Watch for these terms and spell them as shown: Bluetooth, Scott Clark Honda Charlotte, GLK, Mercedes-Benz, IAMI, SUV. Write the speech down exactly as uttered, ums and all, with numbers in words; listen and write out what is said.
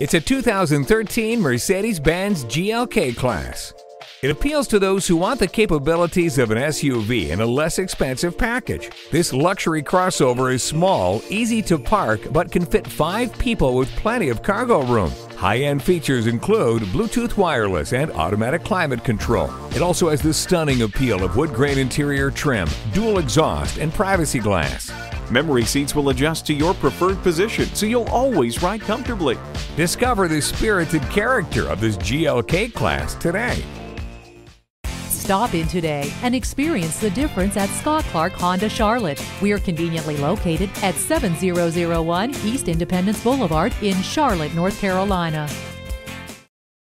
It's a two thousand thirteen Mercedes-Benz G L K class. It appeals to those who want the capabilities of an S U V in a less expensive package. This luxury crossover is small, easy to park, but can fit five people with plenty of cargo room. High-end features include Bluetooth wireless and automatic climate control. It also has the stunning appeal of wood-grain interior trim, dual exhaust, and privacy glass. Memory seats will adjust to your preferred position, so you'll always ride comfortably. Discover the spirited character of this G L K class today. Stop in today and experience the difference at Scott Clark Honda Charlotte. We are conveniently located at seven thousand one East Independence Boulevard in Charlotte, North Carolina.